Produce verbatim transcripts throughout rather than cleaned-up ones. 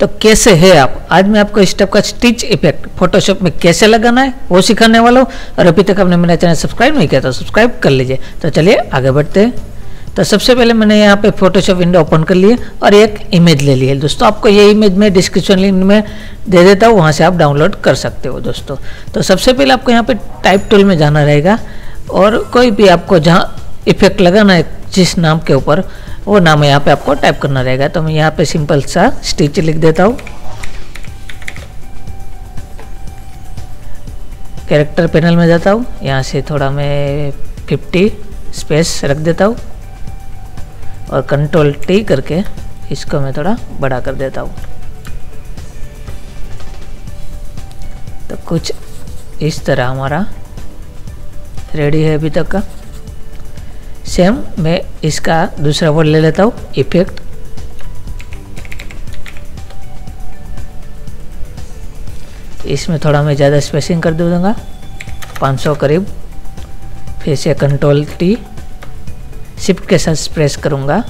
तो कैसे है आप, आज मैं आपको इस टाइप का स्टिच इफेक्ट फोटोशॉप में कैसे लगाना है वो सिखाने वाला हूँ। और अभी तक आपने मेरा चैनल सब्सक्राइब नहीं किया तो सब्सक्राइब कर लीजिए। तो चलिए आगे बढ़ते हैं। तो सबसे पहले मैंने यहाँ पे फोटोशॉप विंडो ओपन कर लिए और एक इमेज ले ली है दोस्तों। आपको ये इमेज मैं डिस्क्रिप्शन लिंक में दे देता हूँ, वहाँ से आप डाउनलोड कर सकते हो दोस्तों। तो सबसे पहले आपको यहाँ पे टाइप टूल में जाना रहेगा और कोई भी आपको जहाँ इफेक्ट लगाना है जिस नाम के ऊपर वो नाम यहाँ पे आपको टाइप करना रहेगा। तो मैं यहाँ पे सिंपल सा स्टिच लिख देता हूँ। कैरेक्टर पैनल में जाता हूँ, यहाँ से थोड़ा मैं फिफ्टी स्पेस रख देता हूँ और कंट्रोल टी करके इसको मैं थोड़ा बड़ा कर देता हूँ। तो कुछ इस तरह हमारा रेडी है अभी तक का। सेम मैं इसका दूसरा वर्ड ले लेता हूँ, इफेक्ट। इसमें थोड़ा मैं ज़्यादा स्पेसिंग कर दूंगा, पाँच सौ करीब। फिर से कंट्रोल टी शिफ्ट के साथ प्रेस करूँगा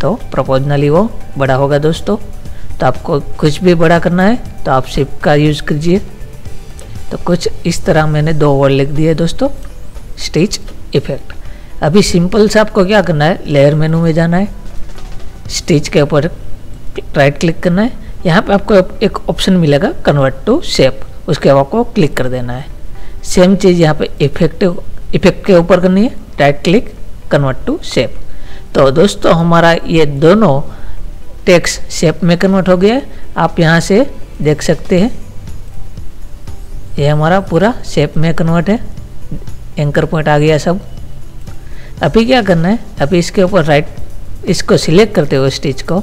तो प्रोपोर्शनली वो बड़ा होगा दोस्तों। तो आपको कुछ भी बड़ा करना है तो आप शिफ्ट का यूज़ कीजिए। तो कुछ इस तरह मैंने दो वर्ड लिख दिए दोस्तों, स्टिच इफेक्ट। अभी सिंपल से आपको क्या करना है, लेयर मेनू में जाना है, स्टिच के ऊपर राइट क्लिक करना है। यहाँ पे आपको एक ऑप्शन मिलेगा कन्वर्ट टू शेप, उसके ऊपर आपको क्लिक कर देना है। सेम चीज़ यहाँ पे इफेक्ट इफेक्ट के ऊपर करनी है, right click convert to shape. तो दोस्तों हमारा ये दोनों टेक्स्ट शेप में कन्वर्ट हो गया है। आप यहाँ से देख सकते हैं ये हमारा पूरा शेप में कन्वर्ट है, एंकर पॉइंट आ गया सब। अभी क्या करना है, अभी इसके ऊपर राइट इसको सिलेक्ट करते हुए स्टिच को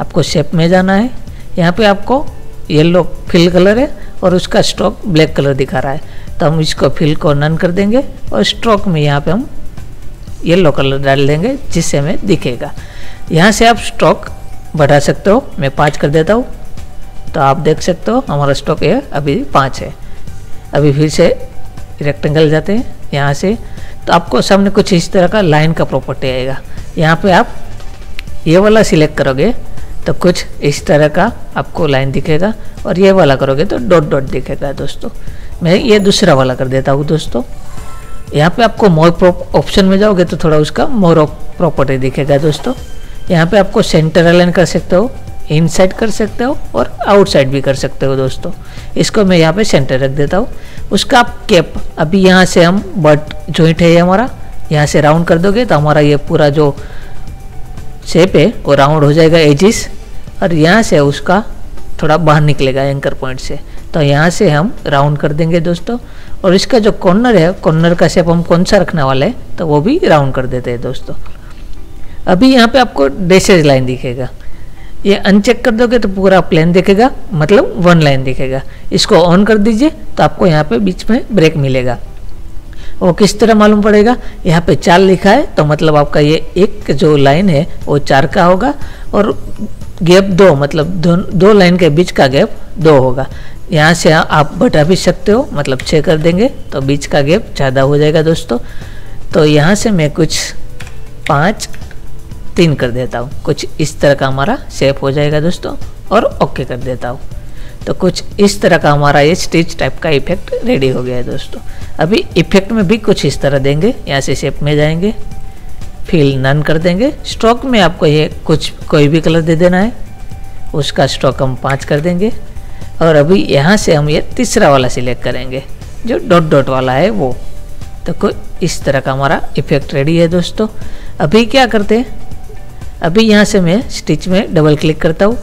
आपको शेप में जाना है। यहाँ पे आपको येलो फिल कलर है और उसका स्ट्रोक ब्लैक कलर दिखा रहा है, तो हम इसको फिल को नन कर देंगे और स्ट्रोक में यहाँ पे हम येलो कलर डाल देंगे जिससे हमें दिखेगा। यहाँ से आप स्ट्रोक बढ़ा सकते हो, मैं पाँच कर देता हूँ। तो आप देख सकते हो हमारा स्ट्रोक ये अभी पाँच है। अभी फिर से रेक्टेंगल जाते हैं यहाँ से, तो आपको सामने कुछ इस तरह का लाइन का प्रॉपर्टी आएगा। यहाँ पे आप ये वाला सिलेक्ट करोगे तो कुछ इस तरह का आपको लाइन दिखेगा और ये वाला करोगे तो डॉट डॉट दिखेगा दोस्तों। मैं ये दूसरा वाला कर देता हूँ दोस्तों। यहाँ पे आपको मोर ऑप्शन में जाओगे तो थोड़ा उसका मोर प्रॉपर्टी दिखेगा दोस्तों। यहाँ पर आपको सेंटर अलाइन कर सकते हो, इनसाइड कर सकते हो और आउटसाइड भी कर सकते हो दोस्तों। इसको मैं यहाँ पे सेंटर रख देता हूँ। उसका आप कैप अभी यहाँ से हम बट जॉइंट है ये हमारा, यहाँ से राउंड कर दोगे तो हमारा ये पूरा जो शेप है वो राउंड हो जाएगा एजिस, और यहाँ से उसका थोड़ा बाहर निकलेगा एंकर पॉइंट से। तो यहाँ से हम राउंड कर देंगे दोस्तों। और इसका जो कॉर्नर है, कॉर्नर का शेप हम कौन सा रखने वाले हैं तो वो भी राउंड कर देते हैं दोस्तों। अभी यहाँ पर आपको डैशेज लाइन दिखेगा, ये अनचेक कर दोगे तो पूरा प्लेन दिखेगा, मतलब वन लाइन दिखेगा। इसको ऑन कर दीजिए तो आपको यहाँ पे बीच में ब्रेक मिलेगा। वो किस तरह मालूम पड़ेगा, यहाँ पे चार लिखा है तो मतलब आपका ये एक जो लाइन है वो चार का होगा और गैप दो, मतलब दो, दो लाइन के बीच का गैप दो होगा। यहाँ से आप बटा भी सकते हो, मतलब छः कर देंगे तो बीच का गैप ज़्यादा हो जाएगा दोस्तों। तो यहाँ से मैं कुछ पाँच तीन कर देता हूँ, कुछ इस तरह का हमारा शेप हो जाएगा दोस्तों और ओके कर देता हूँ। तो कुछ इस तरह का हमारा ये स्टिच टाइप का इफेक्ट रेडी हो गया है दोस्तों। अभी इफेक्ट में भी कुछ इस तरह देंगे, यहाँ से शेप में जाएंगे, फिल नन कर देंगे। स्ट्रोक में आपको ये कुछ कोई भी कलर दे देना है, उसका स्ट्रोक हम पाँच कर देंगे। और अभी यहाँ से हम ये तीसरा वाला सिलेक्ट करेंगे जो डॉट डॉट वाला है वो। तो कुछ इस तरह का हमारा इफेक्ट रेडी है दोस्तों। अभी क्या करते हैं, अभी यहाँ से मैं स्टिच में डबल क्लिक करता हूँ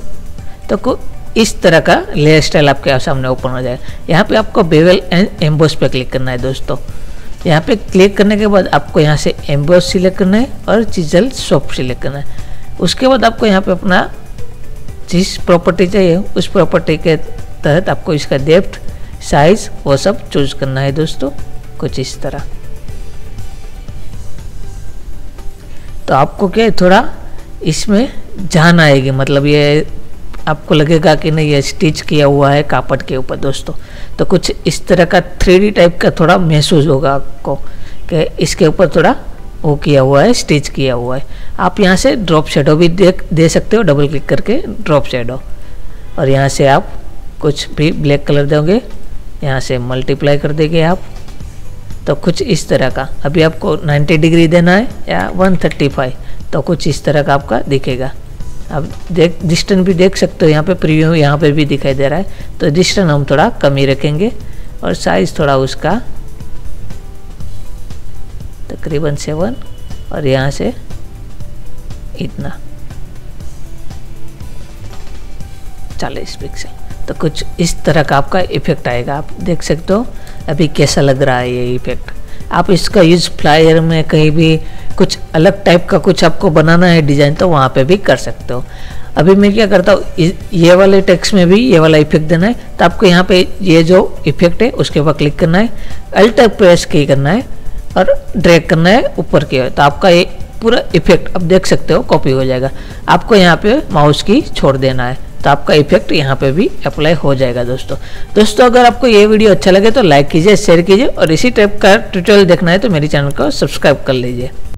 तो को इस तरह का लेयर स्टाइल आपके सामने ओपन हो जाएगा। यहाँ पे आपको बेवल एंड एम्बोस पे क्लिक करना है दोस्तों। यहाँ पे क्लिक करने के बाद आपको यहाँ से एम्बोस सिलेक्ट करना है और चिजल शॉप सिलेक्ट करना है। उसके बाद आपको यहाँ पे अपना जिस प्रॉपर्टी चाहिए उस प्रॉपर्टी के तहत आपको इसका डेप्थ साइज वो सब चूज करना है दोस्तों, कुछ इस तरह। तो आपको क्या थोड़ा इसमें जान आएगी, मतलब ये आपको लगेगा कि नहीं ये स्टिच किया हुआ है कापड़ के ऊपर दोस्तों। तो कुछ इस तरह का थ्री डी टाइप का थोड़ा महसूस होगा आपको कि इसके ऊपर थोड़ा वो किया हुआ है, स्टिच किया हुआ है। आप यहाँ से ड्रॉप शेडो भी दे, दे सकते हो, डबल क्लिक करके ड्रॉप शेडो। और यहाँ से आप कुछ भी ब्लैक कलर दोगे, यहाँ से मल्टीप्लाई कर देंगे आप, तो कुछ इस तरह का। अभी आपको नब्बे डिग्री देना है या एक सौ पैंतीस, तो कुछ इस तरह का आपका दिखेगा। आप देख डिस्टेंस भी देख सकते हो, यहाँ पे प्रीव्यू यहाँ पे भी दिखाई दे रहा है। तो डिस्टेंस हम थोड़ा कम ही रखेंगे और साइज़ थोड़ा उसका तकरीबन सेवन, और यहाँ से इतना चालीस पिक्सल। तो कुछ इस तरह का आपका इफेक्ट आएगा। आप देख सकते हो अभी कैसा लग रहा है ये इफेक्ट। आप इसका यूज फ्लायर में कहीं भी कुछ अलग टाइप का कुछ आपको बनाना है डिज़ाइन, तो वहाँ पे भी कर सकते हो। अभी मैं क्या करता हूँ, ये वाले टेक्स्ट में भी ये वाला इफेक्ट देना है, तो आपको यहाँ पे ये जो इफेक्ट है उसके ऊपर क्लिक करना है, अल्ट प्रेस की करना है और ड्रैग करना है ऊपर की ओर। तो आपका ये पूरा इफेक्ट अब देख सकते हो कॉपी हो जाएगा। आपको यहाँ पे माउस की छोड़ देना है, तो आपका इफेक्ट यहाँ पे भी अप्लाई हो जाएगा। दोस्तों दोस्तों अगर आपको ये वीडियो अच्छा लगे तो लाइक कीजिए, शेयर कीजिए, और इसी टाइप का ट्यूटोरियल देखना है तो मेरे चैनल को सब्सक्राइब कर लीजिए।